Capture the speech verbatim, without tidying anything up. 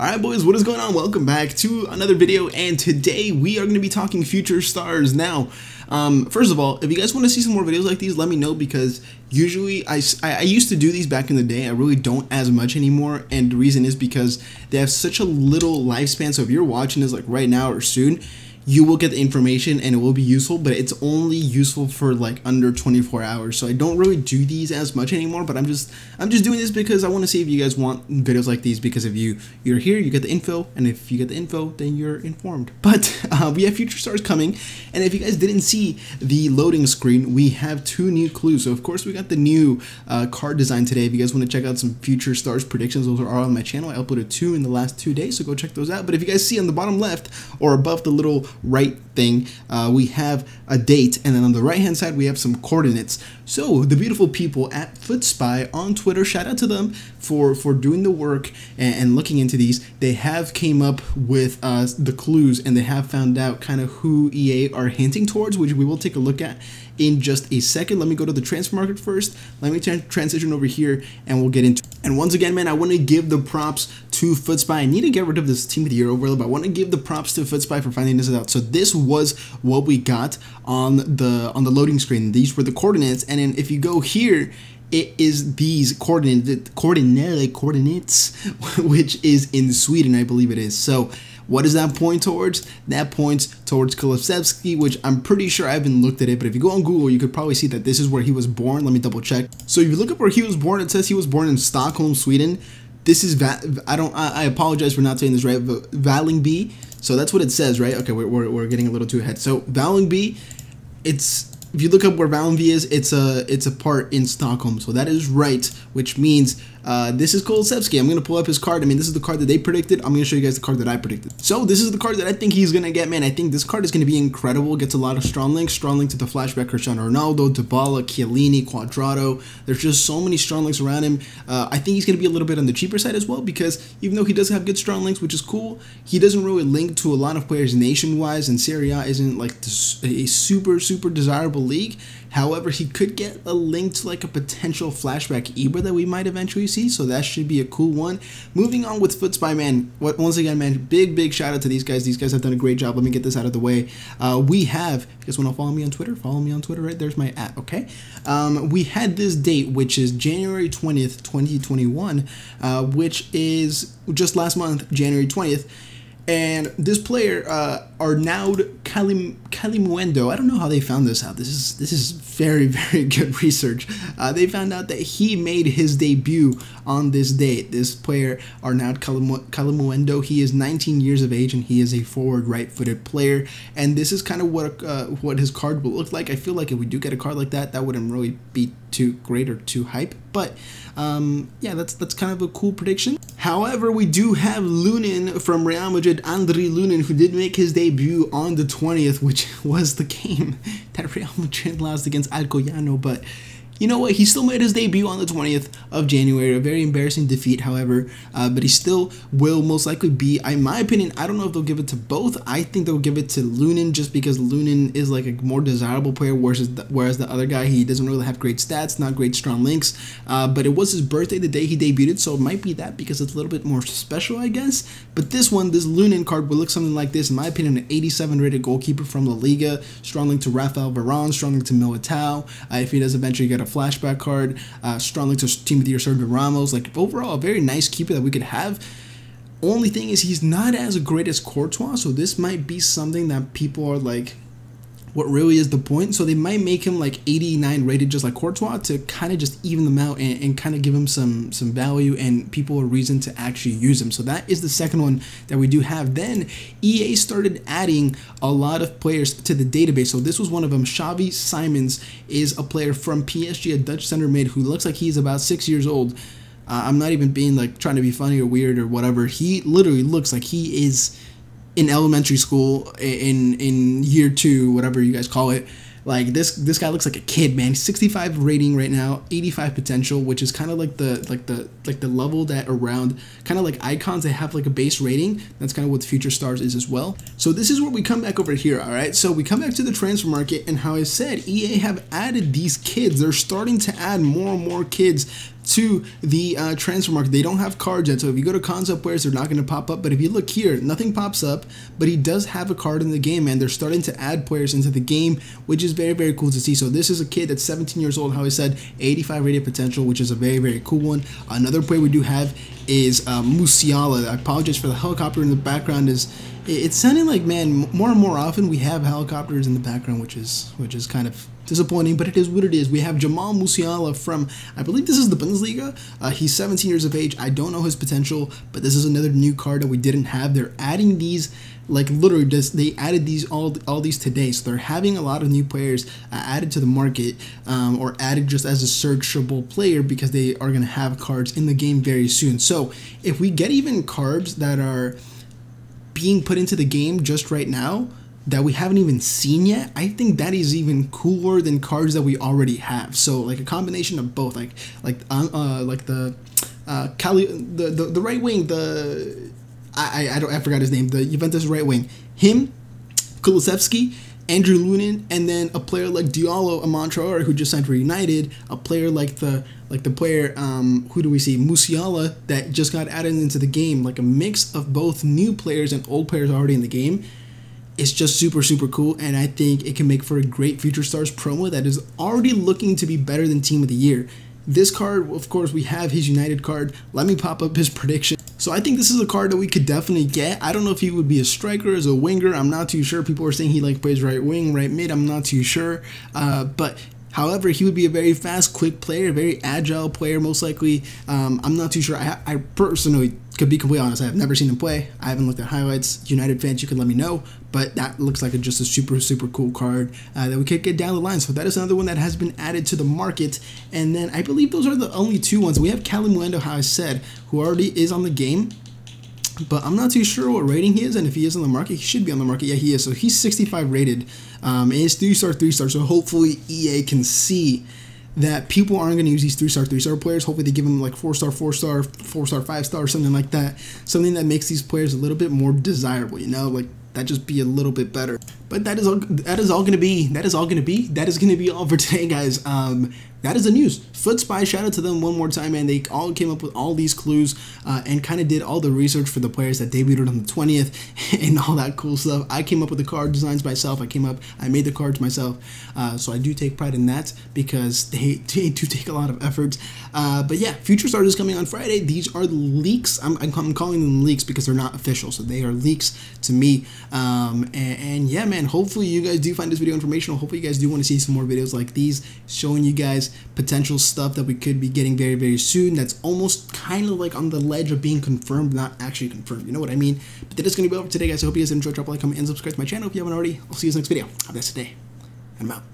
Alright boys, what is going on? Welcome back to another video, and today we are going to be talking future stars. Now, um, first of all, if you guys want to see some more videos like these, let me know, because usually, I, I used to do these back in the day. I really don't as much anymore, and the reason is because they have such a little lifespan, so if you're watching this like right now or soon, you will get the information and it will be useful, but it's only useful for like under twenty-four hours. So I don't really do these as much anymore, but I'm just I'm just doing this because I want to see if you guys want videos like these, because if you you're here, you get the info, and if you get the info, then you're informed. But uh, we have future stars coming, and if you guys didn't see the loading screen, we have two new clues. So of course we got the new uh, card design today. If you guys want to check out some future stars predictions, those are all on my channel. I uploaded two in the last two days, so go check those out. But if you guys see on the bottom left or above the little right thing, uh, we have a date, and then on the right hand side we have some coordinates. So the beautiful people at Foot Spy on Twitter, shout out to them for for doing the work and, and looking into these. They have came up with uh, the clues, and they have found out kind of who E A are hinting towards, which we will take a look at in just a second. Let me go to the transfer market first. Let me transition over here and we'll get into it. And once again, man, I want to give the props to Foot Spy. I need to get rid of this Team of the Year overlap. I want to give the props to Foot Spy for finding this out. So this was what we got on the on the loading screen. These were the coordinates, and then if you go here, it is these coordinates, coordinate, coordinates, which is in Sweden, I believe it is. So what does that point towards? That points towards Kulusevski, which I'm pretty sure I haven't looked at it, but if you go on Google, you could probably see that this is where he was born. Let me double check. So if you look up where he was born, it says he was born in Stockholm, Sweden. This is, Va I don't, I, I apologize for not saying this right, but Valingby. So that's what it says, right? Okay, we're, we're, we're getting a little too ahead. So Valingby, it's, if you look up where Valingby is, it's a it's a part in Stockholm, so that is right, which means uh, this is Kulusevski. I'm going to pull up his card. I mean, this is the card that they predicted. I'm going to show you guys the card that I predicted. So this is the card that I think he's going to get, man. I think this card is going to be incredible. Gets a lot of strong links. Strong link to the flashback Cristiano Ronaldo, Dybala, Chiellini, Quadrado. There's just so many strong links around him. Uh, I think he's going to be a little bit on the cheaper side as well, because even though he does have good strong links, which is cool, he doesn't really link to a lot of players nation-wise, and Serie A isn't like a super, super desirable league. However, he could get a link to like a potential flashback Eber that we might eventually see, so that should be a cool one. Moving on with Foot Spy, man, what once again, man, big big shout out to these guys. These guys have done a great job. Let me get this out of the way. Uh, we have, you guys want to follow me on Twitter? Follow me on Twitter, right? There's my at, okay? Um, we had this date, which is January twentieth, twenty twenty-one, uh, which is just last month, January twentieth. And this player, uh, Arnaud Calimu Kalimuendo, I don't know how they found this out. This is this is very, very good research. Uh, they found out that he made his debut on this date. This player, Arnaud Calimu Kalimuendo, he is nineteen years of age, and he is a forward right-footed player. And this is kind of what uh, what his card will look like. I feel like if we do get a card like that, that wouldn't really be too great or too hype. But um, yeah, that's that's kind of a cool prediction. However, we do have Lunin from Real Madrid, Andri Lunin, who did make his debut on the twentieth, which was the game that Real Madrid lost against Alcoyano. But you know what? He still made his debut on the twentieth of January, a very embarrassing defeat, however, uh, but he still will most likely be, in my opinion, I don't know if they'll give it to both. I think they'll give it to Lunin, just because Lunin is like a more desirable player, whereas the, whereas the other guy, he doesn't really have great stats, not great strong links, uh, but it was his birthday the day he debuted, so it might be that, because it's a little bit more special, I guess. But this one, this Lunin card will look something like this, in my opinion, an eighty-seven rated goalkeeper from La Liga, strong link to Rafael Varane, strong link to Militao, uh, if he does eventually get a flashback card, uh, strong link to Team of the Year Sergio Ramos. Like, overall, a very nice keeper that we could have. Only thing is, he's not as great as Courtois, so this might be something that people are like, what really is the point? So they might make him like eighty-nine rated, just like Courtois, to kind of just even them out and, and kind of give him some some value and people a reason to actually use him. So that is the second one that we do have. Then E A started adding a lot of players to the database. So this was one of them. Xavi Simons is a player from P S G, a Dutch center mid who looks like he's about six years old. Uh, I'm not even being like trying to be funny or weird or whatever. He literally looks like he is in elementary school, in in year two, whatever you guys call it. Like, this this guy looks like a kid, man. sixty-five rating right now, eighty-five potential, which is kind of like the like the like the level that around kind of like icons, they have like a base rating. That's kind of what the future stars is as well. So this is where we come back over here. All right, so we come back to the transfer market, and how I said, E A have added these kids. They're starting to add more and more kids to the uh, transfer market. They don't have cards yet, so if you go to concept players, they're not going to pop up. But if you look here, nothing pops up, but he does have a card in the game, and they're starting to add players into the game, which is very, very cool to see. So this is a kid that's seventeen years old, how I said, eighty-five rated potential, which is a very, very cool one. Another player we do have is uh, Musiala. I apologize for the helicopter in the background. Is It's sounding like, man, more and more often we have helicopters in the background, which is which is kind of disappointing, but it is what it is. We have Jamal Musiala from, I believe this is the Bundesliga. Uh, he's seventeen years of age. I don't know his potential, but this is another new card that we didn't have. They're adding these, like literally, just, they added these all all these today. So they're having a lot of new players uh, added to the market, um, or added just as a searchable player, because they are going to have cards in the game very soon. So if we get even cards that are being put into the game just right now that we haven't even seen yet, I think that is even cooler than cards that we already have. So like a combination of both, like like uh, uh, like the uh, Cali, the, the the right wing, the I I don't I forgot his name, the Juventus right wing, him, Kulusevski, Andri Lunin, and then a player like Diallo, Amon Traore, who just signed for United, a player like the like the player, um, who do we see, Musiala, that just got added into the game, like a mix of both new players and old players already in the game. It's just super, super cool, and I think it can make for a great Future Stars promo that is already looking to be better than Team of the Year. This card, of course, we have his United card. Let me pop up his prediction. So I think this is a card that we could definitely get. I don't know if he would be a striker, as a winger. I'm not too sure. People are saying he like plays right wing, right mid. I'm not too sure. Uh, but however, he would be a very fast, quick player, very agile player, most likely. Um, I'm not too sure. I, I personally, could be completely honest, I have never seen him play. I haven't looked at highlights. United fans, you can let me know. But that looks like a, just a super, super cool card uh, that we could get down the line. So that is another one that has been added to the market. And then I believe those are the only two ones. We have Kalimuendo, how I said, who already is on the game. But I'm not too sure what rating he is, and if he is on the market, he should be on the market. Yeah, he is. So he's sixty-five rated. Um, and it's three star, three star. So hopefully E A can see that people aren't going to use these three-star, three-star players. Hopefully they give them like four-star, four-star, four-star, five-star, something like that. Something that makes these players a little bit more desirable, you know? Like, that just be a little bit better. But that is all, that is all going to be, that is all going to be, that is going to be all for today, guys. Um, that is the news. Foot Spy, shout out to them one more time, man. They all came up with all these clues uh, and kind of did all the research for the players that debuted on the twentieth and all that cool stuff. I came up with the card designs myself. I came up, I made the cards myself. Uh, so I do take pride in that, because they, they do take a lot of effort. Uh, but yeah, Future Stars is coming on Friday. These are leaks. I'm, I'm calling them leaks because they're not official. So they are leaks to me. Um, and, and yeah, man, hopefully you guys do find this video informational. Hopefully you guys do want to see some more videos like these, showing you guys potential stuff that we could be getting very, very soon. That's almost kind of like on the ledge of being confirmed, not actually confirmed. You know what I mean? But that is going to be all for today, guys. I hope you guys enjoyed. Drop a like, comment, and subscribe to my channel if you haven't already. I'll see you guys next video. Have a nice day, and I'm out.